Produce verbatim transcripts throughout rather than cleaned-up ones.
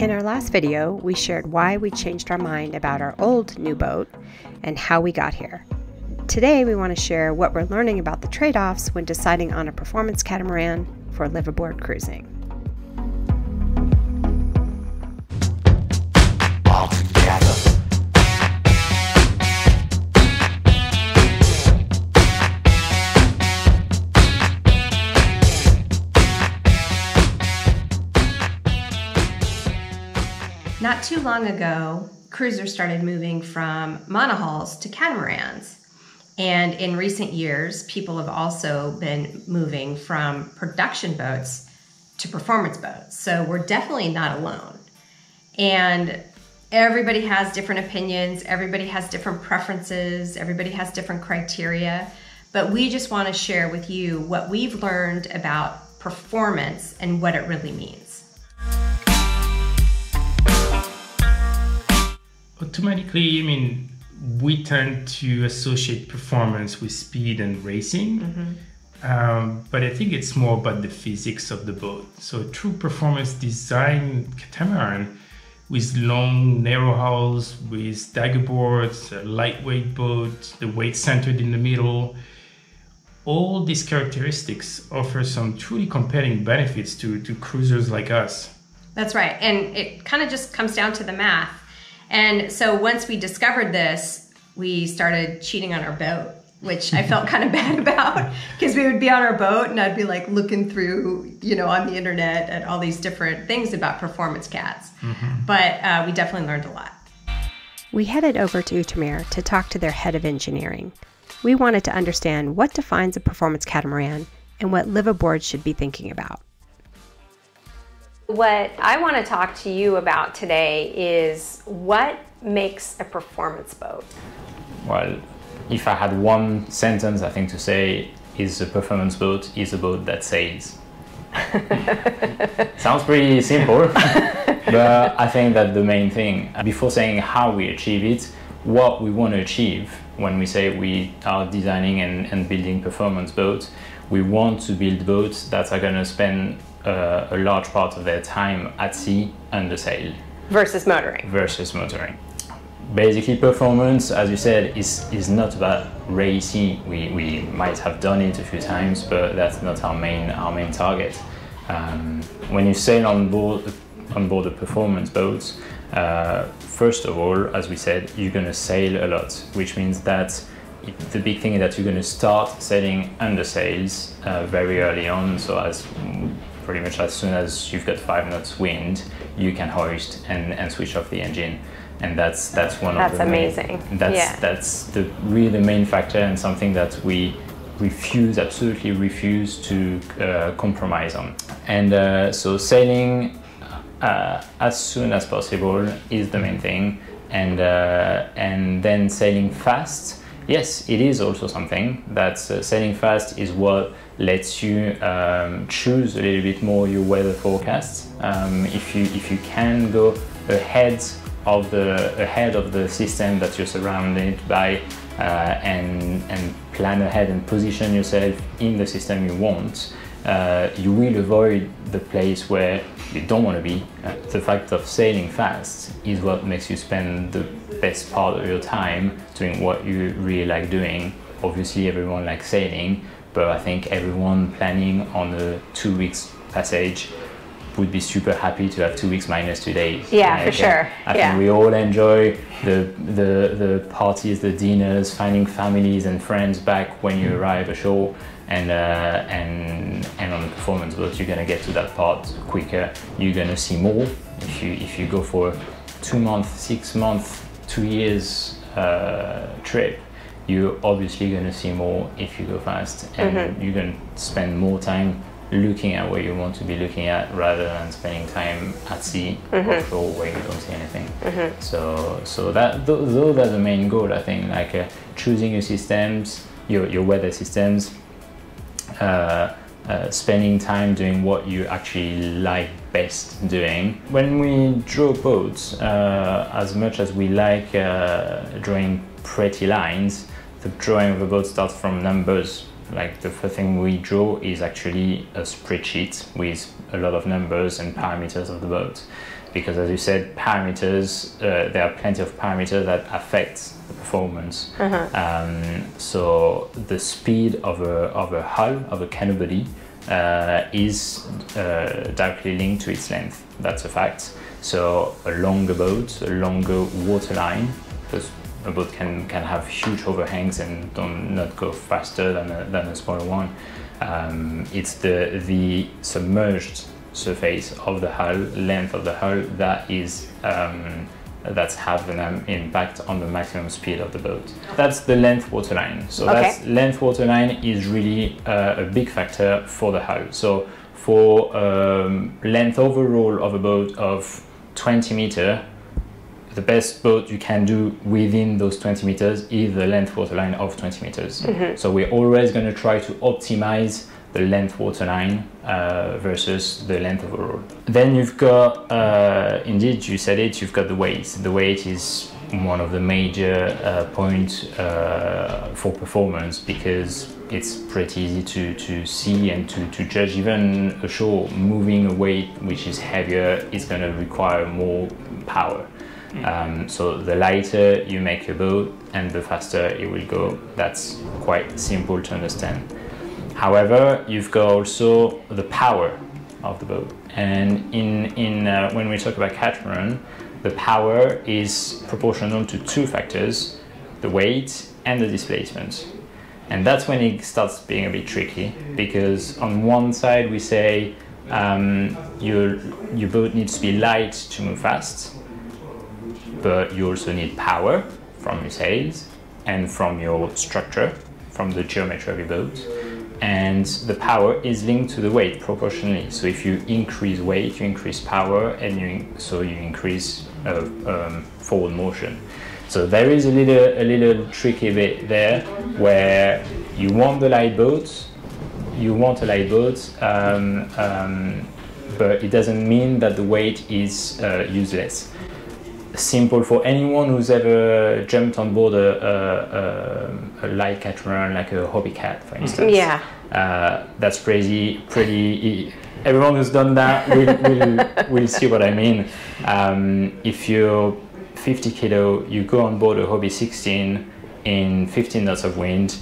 In our last video, we shared why we changed our mind about our old new boat and how we got here. Today, we want to share what we're learning about the trade-offs when deciding on a performance catamaran for liveaboard cruising. Not too long ago, cruisers started moving from monohulls to catamarans. And in recent years, people have also been moving from production boats to performance boats. So we're definitely not alone. And everybody has different opinions. Everybody has different preferences. Everybody has different criteria. But we just want to share with you what we've learned about performance and what it really means. Automatically, I mean, we tend to associate performance with speed and racing, mm-hmm. um, but I think it's more about the physics of the boat. So a true performance design catamaran with long, narrow hulls, with dagger boards, a lightweight boat, the weight centered in the middle, all these characteristics offer some truly compelling benefits to, to cruisers like us. That's right, and it kind of just comes down to the math. And so once we discovered this, we started cheating on our boat, which I felt kind of bad about, because we would be on our boat and I'd be like looking through, you know, on the internet at all these different things about performance cats. Mm-hmm. But uh, we definitely learned a lot. We headed over to Utermere to talk to their head of engineering. We wanted to understand what defines a performance catamaran and what liveaboards should be thinking about. What I want to talk to you about today is what makes a performance boat? Well, if I had one sentence, I think to say is a performance boat is a boat that sails. Sounds pretty simple, but I think that the main thing, before saying how we achieve it, what we want to achieve when we say we are designing and, and building performance boats, we want to build boats that are going to spend Uh, a large part of their time at sea under sail. Versus motoring. Versus motoring. Basically, performance, as you said, is, is not about racing. We, we might have done it a few times, but that's not our main, our main target. Um, when you sail on board, on board a performance boat, uh, first of all, as we said, you're going to sail a lot, which means that the big thing is that you're going to start sailing under sails uh, very early on, so as pretty much as soon as you've got five knots wind, you can hoist and, and switch off the engine, and that's that's one that's of the amazing. Main, that's yeah. that's the really the main factor and something that we refuse, absolutely refuse to uh, compromise on. And uh, so sailing uh, as soon as possible is the main thing, and uh, and then sailing fast. Yes, it is also something that uh, sailing fast is what lets you um, choose a little bit more your weather forecasts. Um, if you if you can go ahead of the ahead of the system that you're surrounded by, uh, and and plan ahead and position yourself in the system you want, uh, you will avoid the place where you don't want to be. Uh, the fact of sailing fast is what makes you spend the best part of your time doing what you really like doing. Obviously everyone likes sailing, but I think everyone planning on a two weeks passage would be super happy to have two weeks minus two days. Yeah, like, for sure. I yeah. think we all enjoy the, the, the parties, the dinners, finding families and friends back when you arrive ashore, and, uh, and, and on the performance boat you're going to get to that part quicker. You're going to see more. If you, if you go for two months, six months, two years uh, trip, you're obviously going to see more if you go fast, and mm-hmm. you're going to spend more time looking at what you want to be looking at rather than spending time at sea mm-hmm. offshore where you don't see anything. Mm-hmm. So, so that th those are the main goal, I think, like uh, choosing your systems, your, your weather systems, uh, uh, spending time doing what you actually like best doing. When we draw boats, uh, as much as we like uh, drawing pretty lines, the drawing of a boat starts from numbers. Like the first thing we draw is actually a spreadsheet with a lot of numbers and parameters of the boat. because, as you said, parameters, uh, there are plenty of parameters that affect the performance. Uh-huh. um, so the speed of a, of a hull, of a canoe body, uh, is uh, directly linked to its length. That's a fact. So a longer boat, a longer waterline, because a boat can, can have huge overhangs and don't, not go faster than a, than a smaller one. Um, it's the, the submerged surface of the hull, length of the hull, that is um, that's having an impact on the maximum speed of the boat. That's the length waterline. So okay. that's length waterline is really uh, a big factor for the hull. So for um, length overall of a boat of twenty meters, the best boat you can do within those twenty meters is the length waterline of twenty meters. Mm-hmm. So we're always going to try to optimize the length waterline uh, versus the length overall. Then you've got, uh, indeed, you said it, you've got the weight. The weight is one of the major uh, points uh, for performance, because it's pretty easy to, to see and to, to judge. Even ashore, moving a weight which is heavier is going to require more power. Um, so the lighter you make your boat and the faster it will go. That's quite simple to understand. However, you've got also the power of the boat, and in, in, uh, when we talk about catamaran, the power is proportional to two factors, the weight and the displacement. And that's when it starts being a bit tricky, because on one side we say um, your, your boat needs to be light to move fast, but you also need power from your sails and from your structure, from the geometry of your boat. And the power is linked to the weight proportionally. So if you increase weight, you increase power, and you so you increase uh, um, forward motion. So there is a little, a little tricky bit there where you want the light boat, you want a light boat, um, um, but it doesn't mean that the weight is uh, useless. Simple for anyone who's ever jumped on board a, a, a, a light catamaran, like a hobby cat, for instance. Yeah. Uh, that's pretty, pretty. Everyone who's done that will, will, will see what I mean. Um, if you're fifty kilo, you go on board a Hobby sixteen in fifteen knots of wind,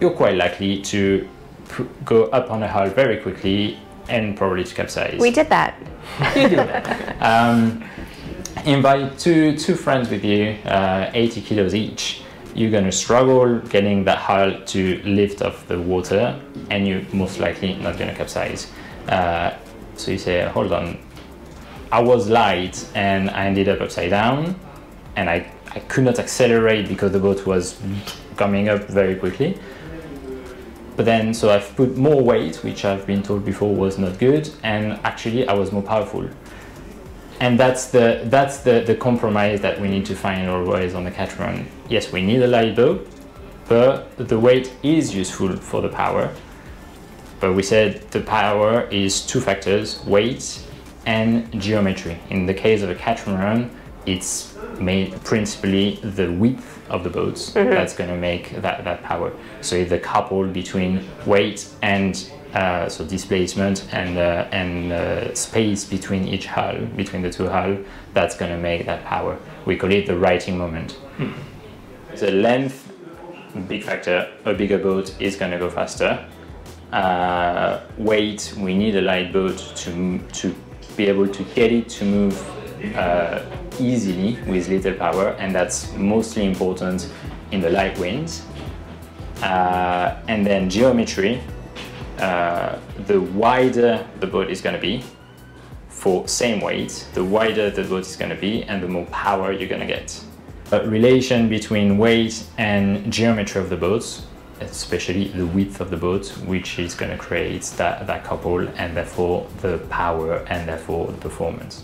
you're quite likely to p go up on a hull very quickly and probably to capsize. We did that. You did that. Um, Invite two, two friends with you, uh, eighty kilos each, you're going to struggle getting that hull to lift off the water, and you're most likely not going to capsize. Uh, so you say, hold on, I was light and I ended up upside down, and I, I could not accelerate because the boat was coming up very quickly. But then, so I've put more weight, which I've been told before was not good, and actually I was more powerful. And that's the that's the, the compromise that we need to find always on the catamaran. Yes, we need a light boat, but the weight is useful for the power. But we said the power is two factors, weight and geometry. In the case of a catamaran, it's made principally the width of the boats mm-hmm. that's going to make that, that power. So the couple between weight and Uh, so displacement and uh, and uh, space between each hull, between the two hull, that's going to make that power. We call it the righting moment. Hmm. So length, big factor. A bigger boat is going to go faster. Uh, weight, we need a light boat to to be able to get it to move uh, easily with little power, and that's mostly important in the light winds. Uh, and then geometry. Uh, the wider the boat is going to be for same weight, the wider the boat is going to be and the more power you're going to get. A relation between weight and geometry of the boats, especially the width of the boat, which is going to create that, that couple and therefore the power and therefore the performance.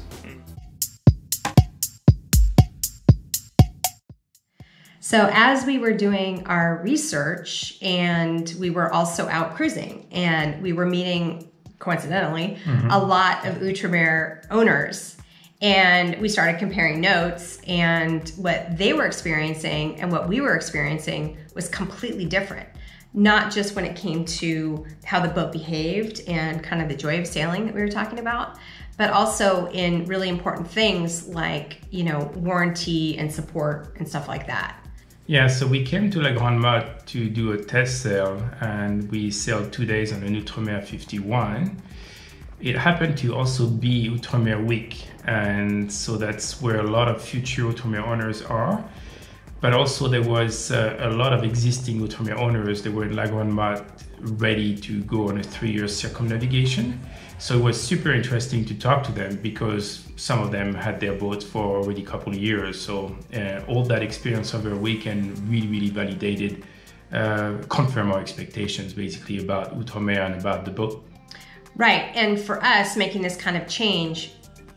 So as we were doing our research, and we were also out cruising, and we were meeting, coincidentally, mm-hmm. a lot of Outremer owners, and we started comparing notes, and what they were experiencing and what we were experiencing was completely different. Not just when it came to how the boat behaved and kind of the joy of sailing that we were talking about, but also in really important things like, you know, warranty and support and stuff like that. Yeah, so we came to La Grande Motte to do a test sail, and we sailed two days on an Outremer fifty-one. It happened to also be Outremer week, and so that's where a lot of future Outremer owners are. But also there was uh, a lot of existing Outremer owners that were in La Grande Motte ready to go on a three-year circumnavigation. So it was super interesting to talk to them because some of them had their boats for already a couple of years. So uh, all that experience over a weekend really, really validated, uh, confirmed our expectations basically about Outremer and about the boat. Right, and for us making this kind of change,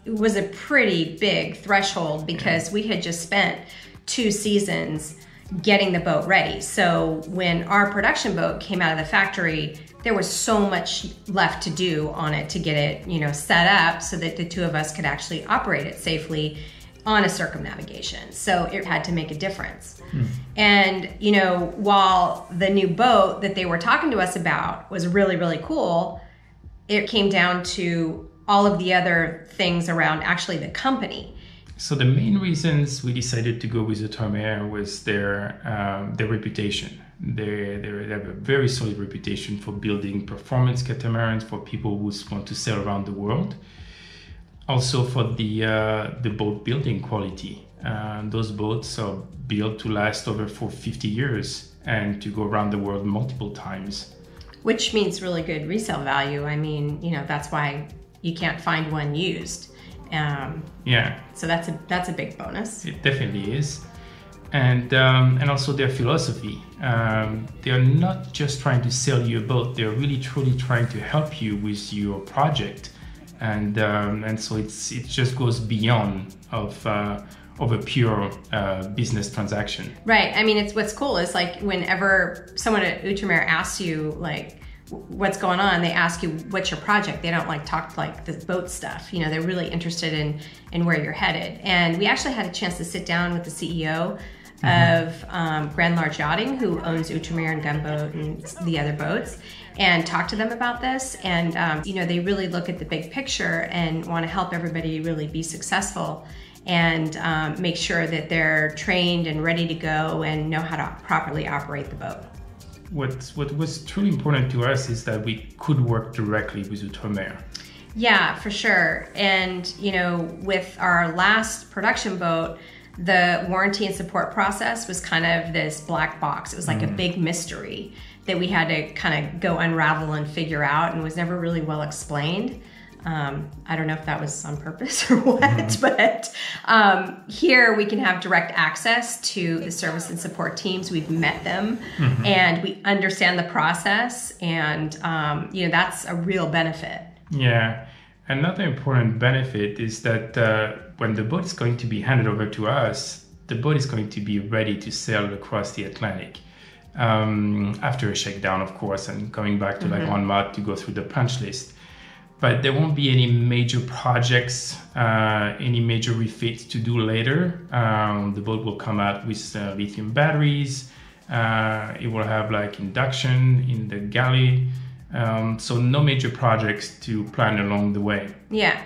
it was a pretty big threshold because yeah. we had just spent two seasons getting the boat ready. So when our production boat came out of the factory, there was so much left to do on it to get it, you know, set up so that the two of us could actually operate it safely on a circumnavigation. So it had to make a difference. Mm. And, you know, while the new boat that they were talking to us about was really, really cool, it came down to all of the other things around actually the company. So the main reasons we decided to go with Outremer was their um, their reputation. They, they have a very solid reputation for building performance catamarans for people who want to sail around the world. Also for the uh, the boat building quality. Uh, those boats are built to last over for fifty years and to go around the world multiple times. Which means really good resale value. I mean, you know, that's why you can't find one used. Um, yeah. So that's a that's a big bonus. It definitely is, and um, and also their philosophy. Um, they are not just trying to sell you a boat. They are really truly trying to help you with your project, and um, and so it's it just goes beyond of uh, of a pure uh, business transaction. Right. I mean, it's what's cool is like whenever someone at Outremer asks you like, what's going on? They ask you, what's your project? They don't like talk like the boat stuff. You know, they're really interested in, in where you're headed. And we actually had a chance to sit down with the C E O mm-hmm. of um, Grand Large Yachting, who owns Outremer and Gunboat and the other boats, and talk to them about this. And, um, you know, they really look at the big picture and want to help everybody really be successful and um, make sure that they're trained and ready to go and know how to properly operate the boat. What, what was truly important to us is that we could work directly with Outremer. Yeah, for sure. And, you know, with our last production boat, the warranty and support process was kind of this black box. It was like mm. a big mystery that we had to kind of go unravel and figure out and was never really well explained. Um, I don't know if that was on purpose or what, mm. but um, here we can have direct access to the service and support teams. We've met them mm-hmm. and we understand the process, and um, you know, that's a real benefit. Yeah. Another important benefit is that uh, when the boat is going to be handed over to us, the boat is going to be ready to sail across the Atlantic. Um, after a shakedown, of course, and coming back to mm-hmm. La Grande Motte to go through the punch list. But there won't be any major projects, uh, any major refits to do later. Um, the boat will come out with uh, lithium batteries. Uh, it will have like induction in the galley. Um, so no major projects to plan along the way. Yeah.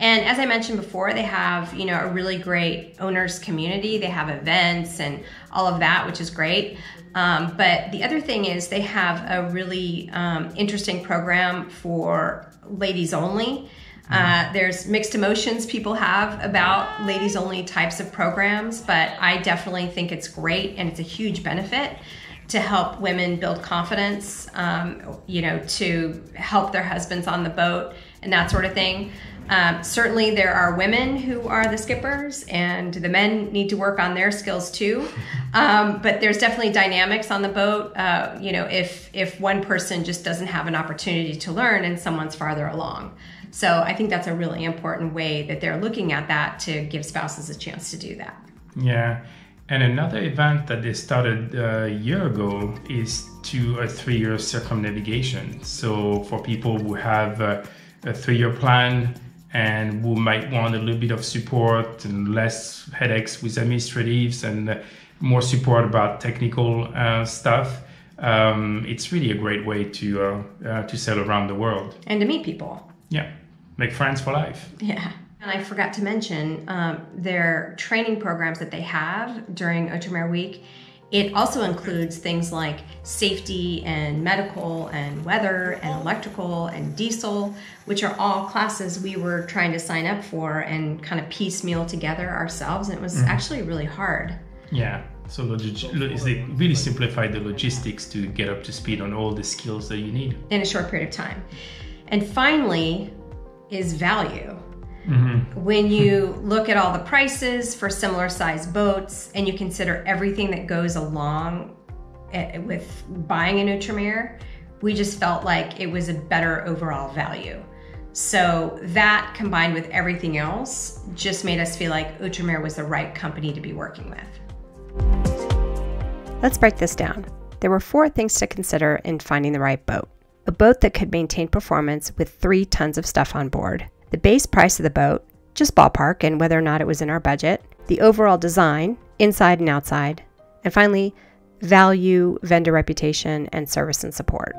And as I mentioned before, they have, you know, a really great owners community. They have events and all of that, which is great. Um, but the other thing is they have a really um, interesting program for ladies only. Uh, there's mixed emotions people have about ladies only types of programs, but I definitely think it's great, and it's a huge benefit to help women build confidence, um, you know, to help their husbands on the boat and that sort of thing. Um, certainly there are women who are the skippers, and the men need to work on their skills too. Um, but there's definitely dynamics on the boat. Uh, you know, if, if one person just doesn't have an opportunity to learn and someone's farther along. So I think that's a really important way that they're looking at that, to give spouses a chance to do that. Yeah. And another event that they started a year ago is to a three-year circumnavigation. So for people who have a, a three-year plan and who might want a little bit of support and less headaches with administratives and more support about technical uh, stuff, um, it's really a great way to uh, uh, to sail around the world. And to meet people. Yeah. make friends for life. Yeah. And I forgot to mention um, their training programs that they have during Outre-mer Week. It also includes things like safety and medical and weather and electrical and diesel, which are all classes we were trying to sign up for and kind of piecemeal together ourselves. And it was mm-hmm. actually really hard. Yeah. So log- they really simplified the logistics to get up to speed on all the skills that you need in a short period of time. And finally is value. Mm-hmm. When you look at all the prices for similar size boats and you consider everything that goes along with buying an Outre-mer, we just felt like it was a better overall value. So that combined with everything else just made us feel like Outre-mer was the right company to be working with. Let's break this down. There were four things to consider in finding the right boat. A boat that could maintain performance with three tons of stuff on board. The base price of the boat, just ballpark and whether or not it was in our budget, the overall design, inside and outside, and finally, value, vendor reputation, and service and support.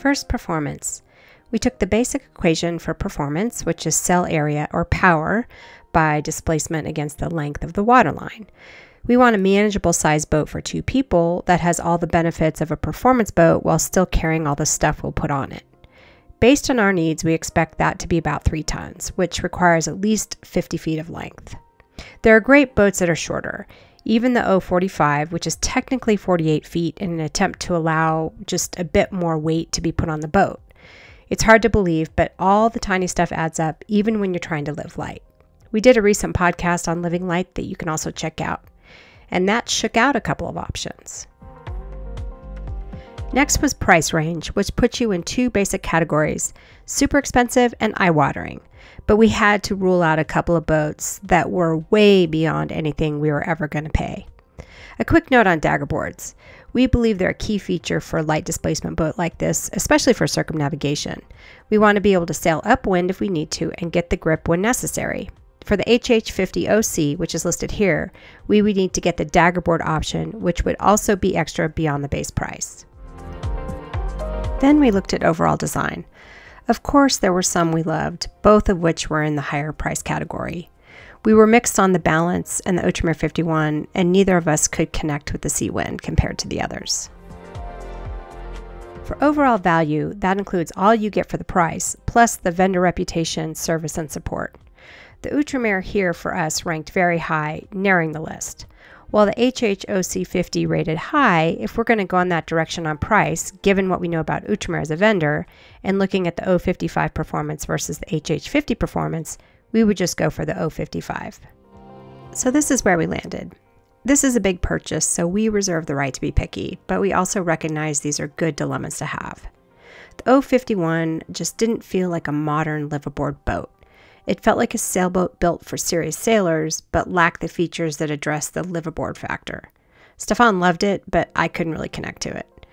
First, performance. We took the basic equation for performance, which is sail area or power by displacement against the length of the waterline. We want a manageable size boat for two people that has all the benefits of a performance boat while still carrying all the stuff we'll put on it. Based on our needs, we expect that to be about three tons, which requires at least fifty feet of length. There are great boats that are shorter. Even the O forty-five, which is technically forty-eight feet in an attempt to allow just a bit more weight to be put on the boat. It's hard to believe, but all the tiny stuff adds up even when you're trying to live light. We did a recent podcast on living light that you can also check out, and that shook out a couple of options. Next was price range, which puts you in two basic categories, super expensive and eye-watering. But we had to rule out a couple of boats that were way beyond anything we were ever going to pay. A quick note on dagger boards. We believe they're a key feature for a light displacement boat like this, especially for circumnavigation. We want to be able to sail upwind if we need to and get the grip when necessary. For the H H fifty O C, which is listed here, we would need to get the dagger board option, which would also be extra beyond the base price. Then we looked at overall design. Of course, there were some we loved, both of which were in the higher price category. We were mixed on the Balance and the Outre-mer fifty-one, and neither of us could connect with the Seawind compared to the others. For overall value, that includes all you get for the price, plus the vendor reputation, service, and support. The Outre-mer here for us ranked very high, narrowing the list. While the H H O C fifty rated high, if we're going to go in that direction on price, given what we know about Outre-mer as a vendor, and looking at the O fifty-five performance versus the H H fifty performance, we would just go for the O fifty-five. So this is where we landed. This is a big purchase, so we reserve the right to be picky, but we also recognize these are good dilemmas to have. The O fifty-one just didn't feel like a modern live-aboard boat. It felt like a sailboat built for serious sailors, but lacked the features that address the live-aboard factor. Stefan loved it, but I couldn't really connect to it.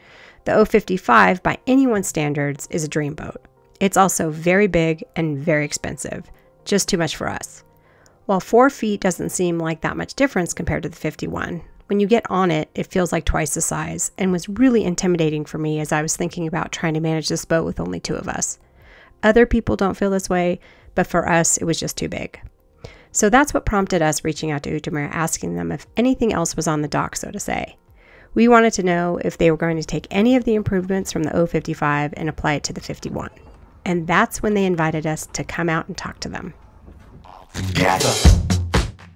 The O fifty-five, by anyone's standards, is a dream boat. It's also very big and very expensive, just too much for us. While four feet doesn't seem like that much difference compared to the fifty-one, when you get on it, it feels like twice the size and was really intimidating for me as I was thinking about trying to manage this boat with only two of us. Other people don't feel this way, but for us, it was just too big. So that's what prompted us reaching out to Outre-mer, asking them if anything else was on the dock, so to say. We wanted to know if they were going to take any of the improvements from the O fifty-five and apply it to the fifty-one. And that's when they invited us to come out and talk to them.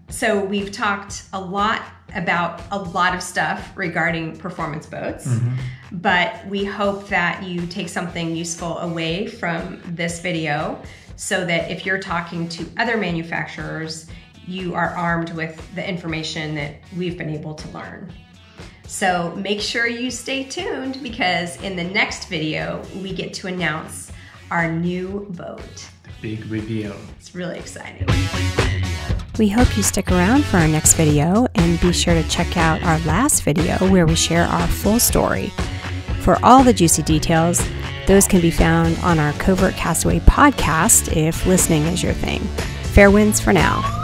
So we've talked a lot about a lot of stuff regarding performance boats, mm-hmm. but we hope that you take something useful away from this video so that if you're talking to other manufacturers, you are armed with the information that we've been able to learn. So make sure you stay tuned because in the next video, we get to announce our new boat. Big reveal. It's really exciting. We hope you stick around for our next video and be sure to check out our last video where we share our full story. For all the juicy details, those can be found on our Covert Castaway podcast if listening is your thing. Fair winds for now.